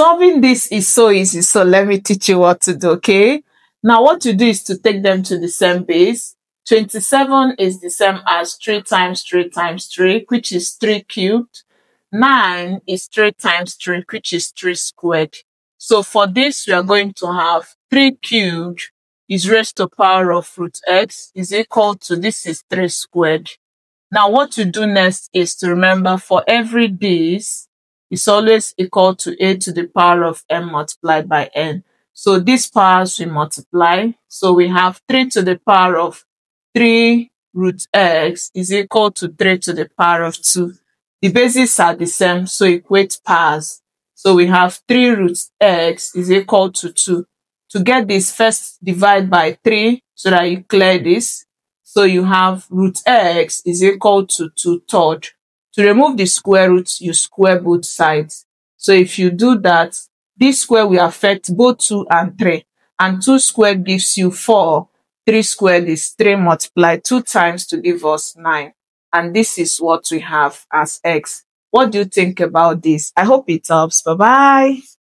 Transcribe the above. Solving this is so easy, so let me teach you what to do, okay? Now what you do is to take them to the same base. 27 is the same as 3 times 3 times 3, which is 3 cubed. 9 is 3 times 3, which is 3 squared. So for this, we are going to have 3 cubed is raised to power of root x is equal to, this is 3 squared. Now what you do next is to remember for every base, it's always equal to a to the power of m multiplied by n. So these powers we multiply. So we have 3 to the power of 3 root x is equal to 3 to the power of 2. The bases are the same, so equate powers. So we have 3 root x is equal to 2. To get this, first divide by 3 so that you clear this. So you have root x is equal to 2/3. To remove the square root, you square both sides. So if you do that, this square will affect both 2 and 3. And 2 squared gives you 4. 3 squared is 3 multiplied 2 times to give us 9. And this is what we have as x. What do you think about this? I hope it helps. Bye-bye.